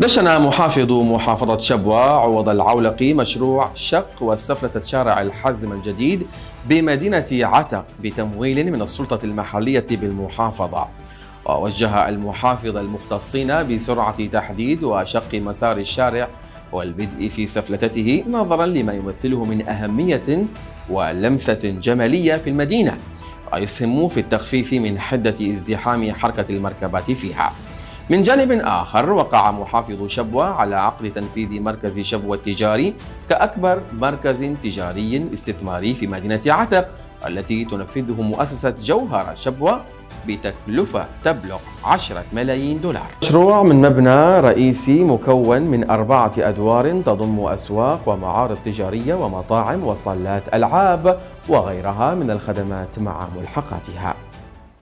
دشن محافظ محافظة شبوة عوض العولقي مشروع شق وسفلة شارع الحزم الجديد بمدينة عتق بتمويل من السلطة المحلية بالمحافظة. ووجه المحافظ المختصين بسرعة تحديد وشق مسار الشارع والبدء في سفلتته نظرا لما يمثله من أهمية ولمسة جمالية في المدينة ويسهم في التخفيف من حدة ازدحام حركة المركبات فيها. من جانب آخر، وقع محافظ شبوة على عقد تنفيذ مركز شبوة التجاري كأكبر مركز تجاري استثماري في مدينة عتق التي تنفذه مؤسسة جوهرة شبوة بتكلفة تبلغ 10 ملايين $. مشروع من مبنى رئيسي مكون من 4 أدوار تضم أسواق ومعارض تجارية ومطاعم وصالات ألعاب وغيرها من الخدمات مع ملحقاتها.